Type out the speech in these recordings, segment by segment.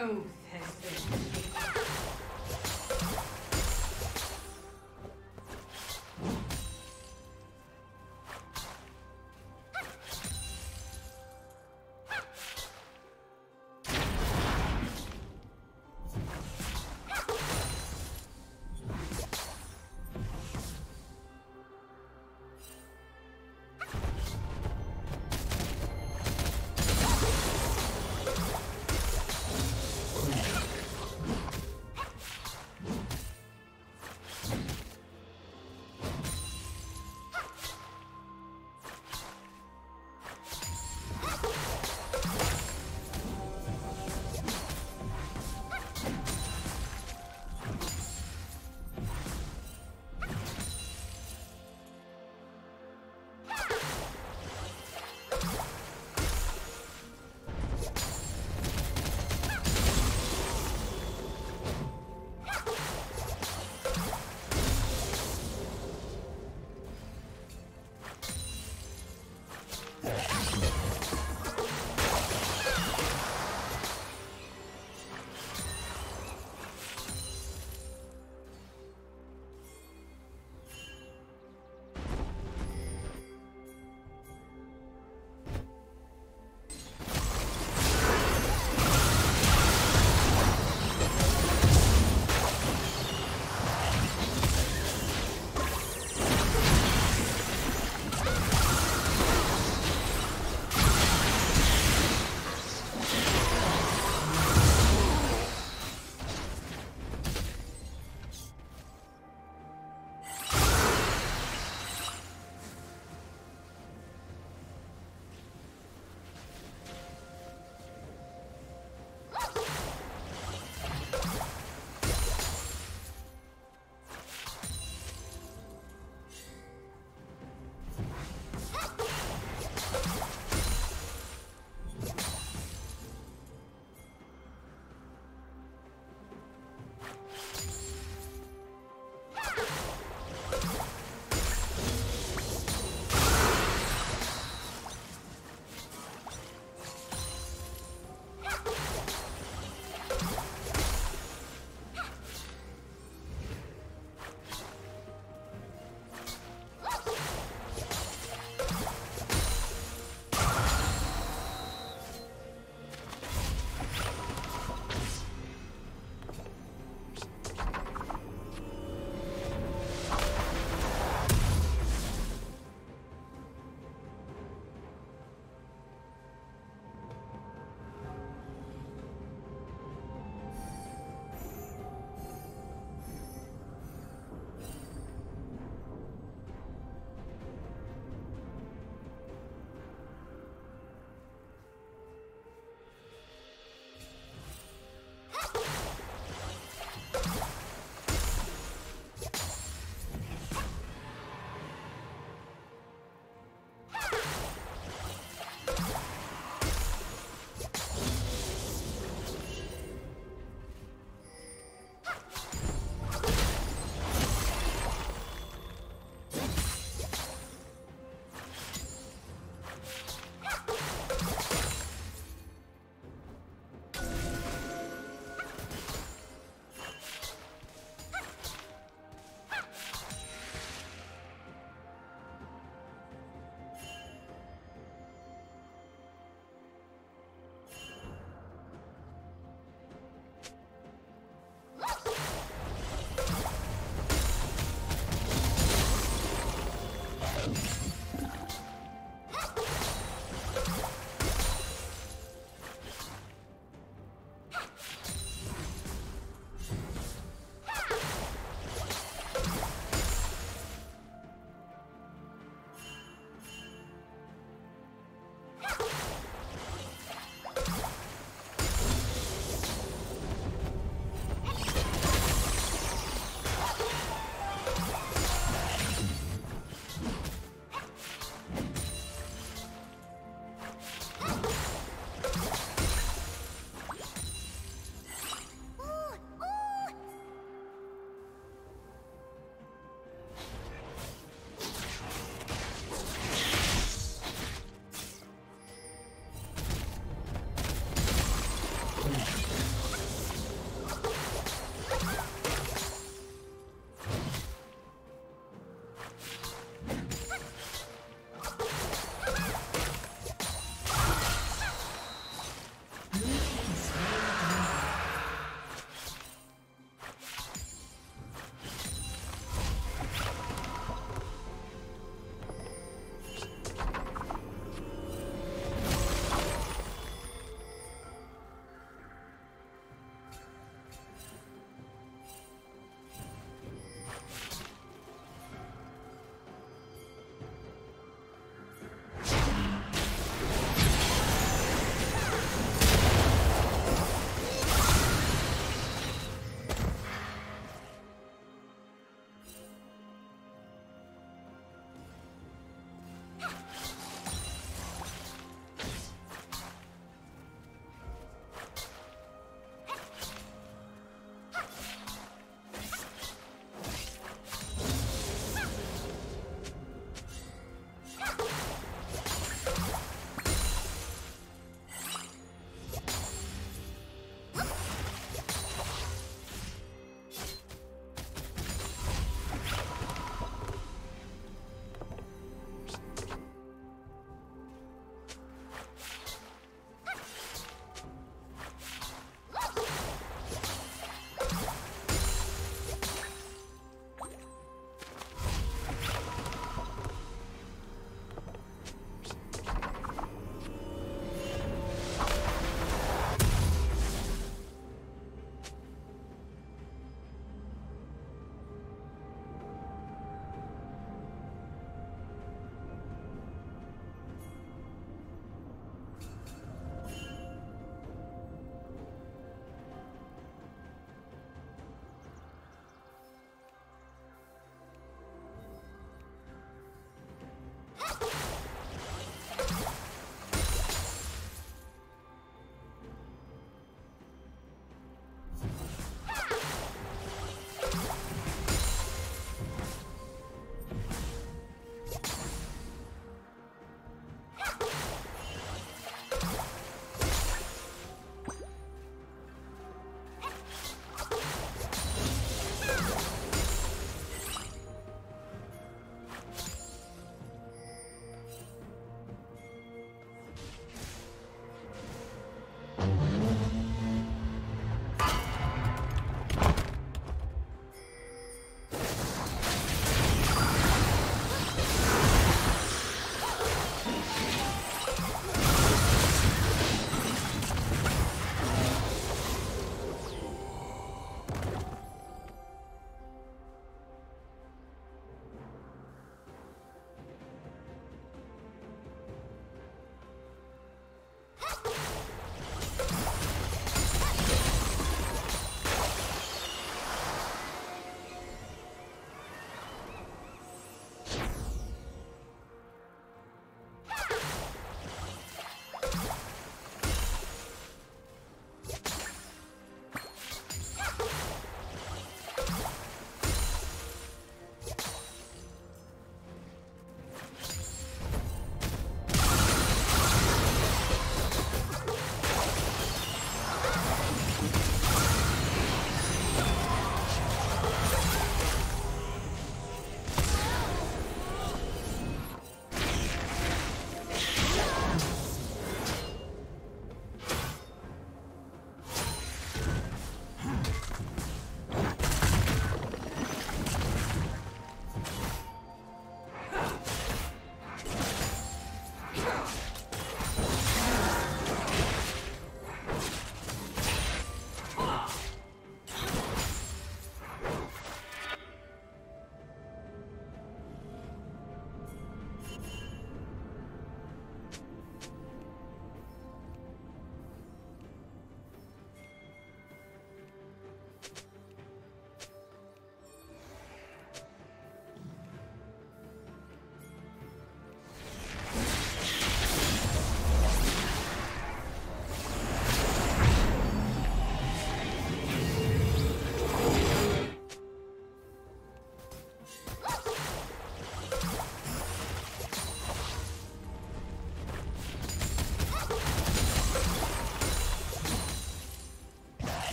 oath has been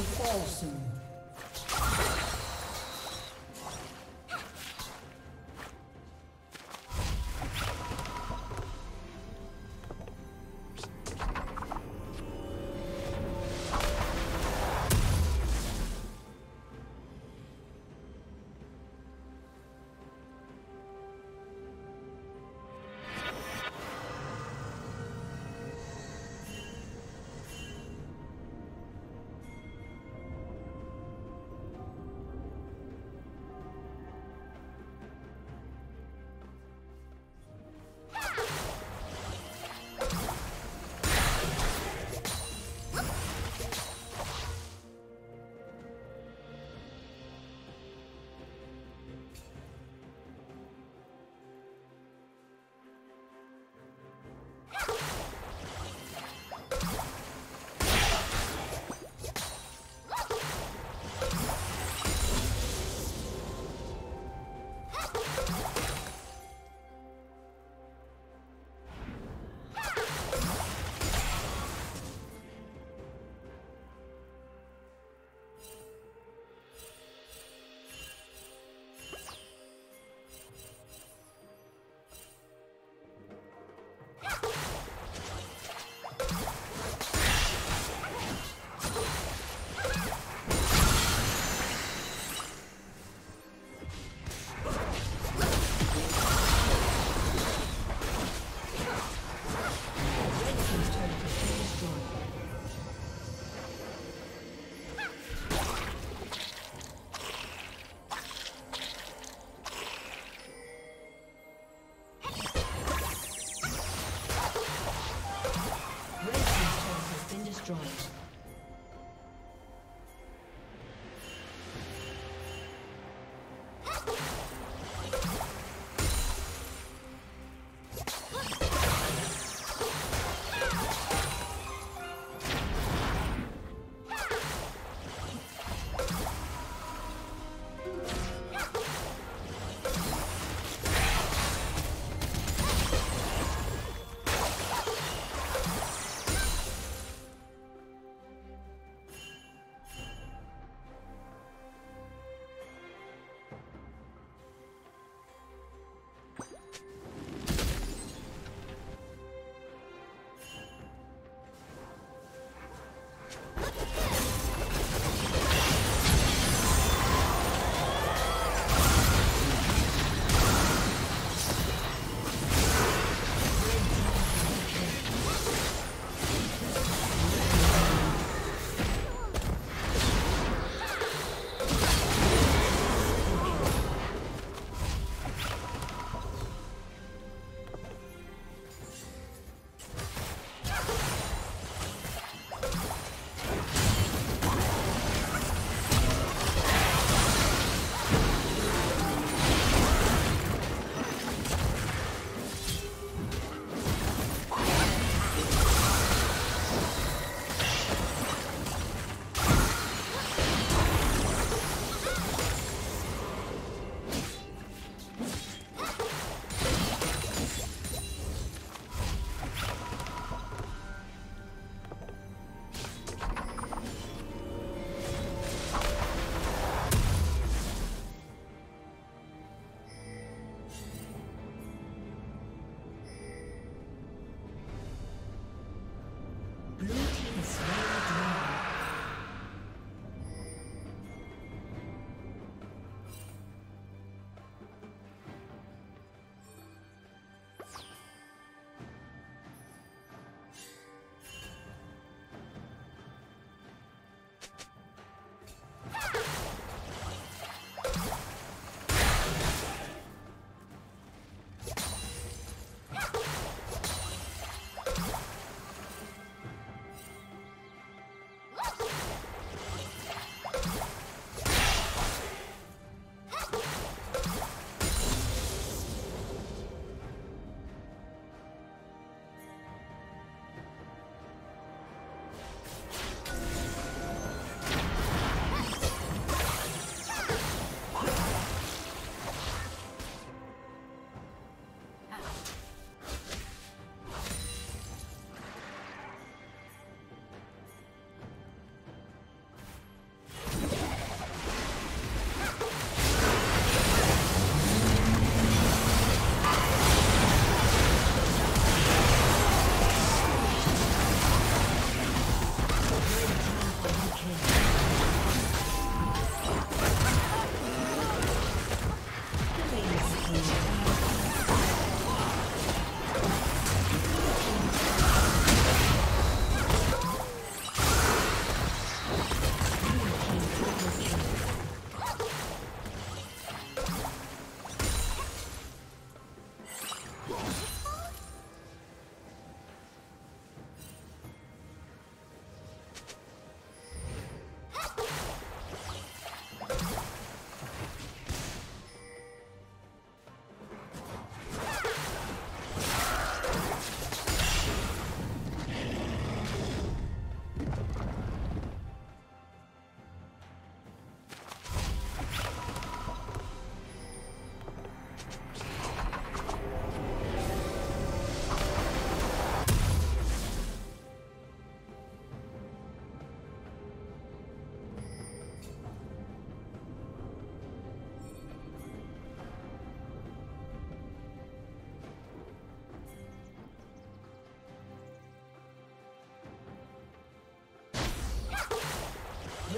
will fall soon.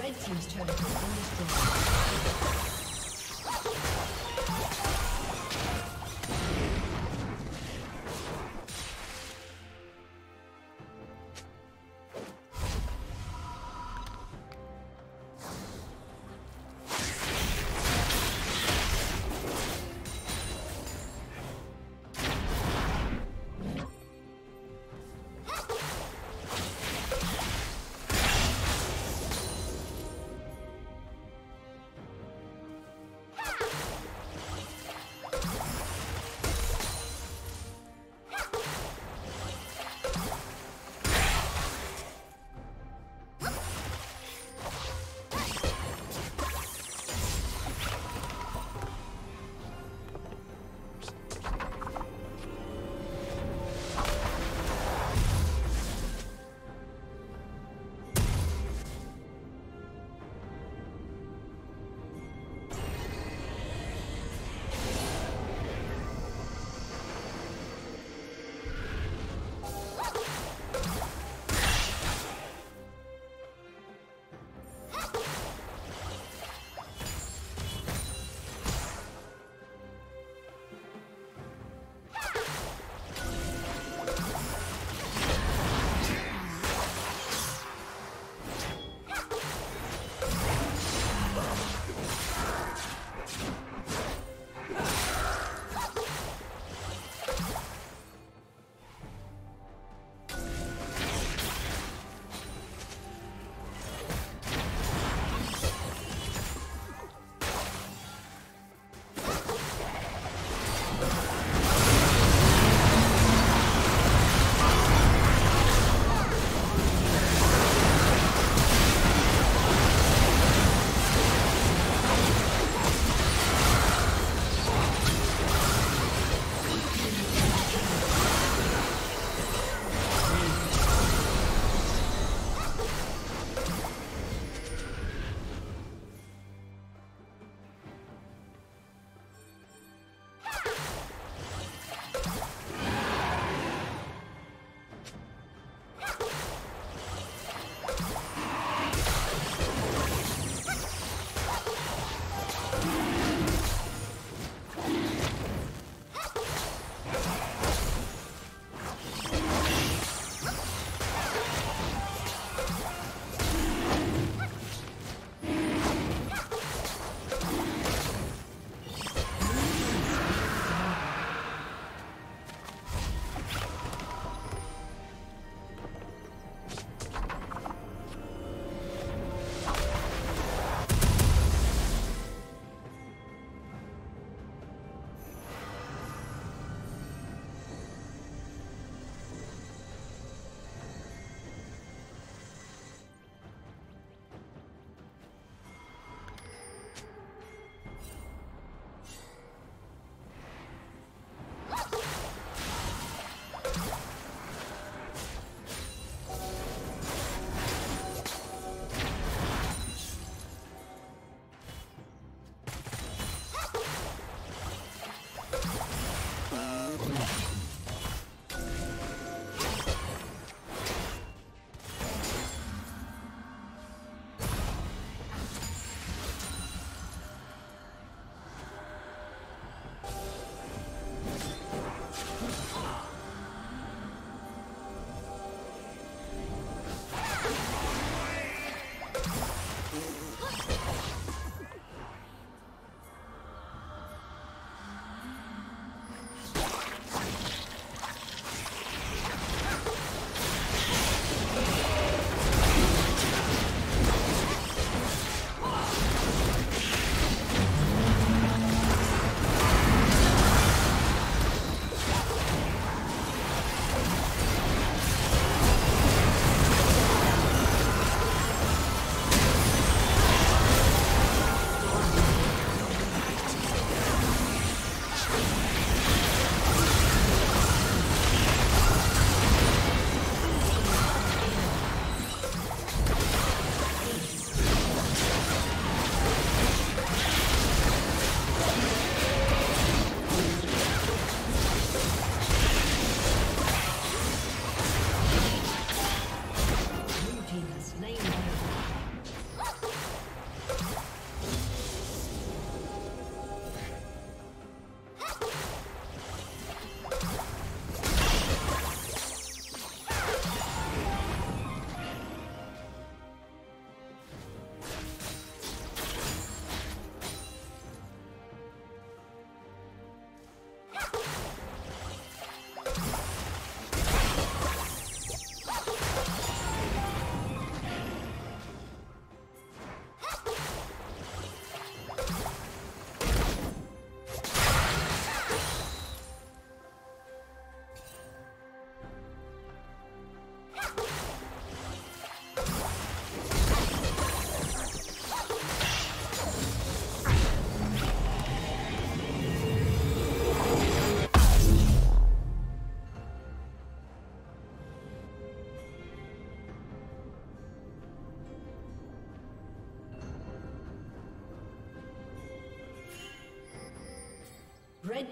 Red team's turret has been destroyed. Red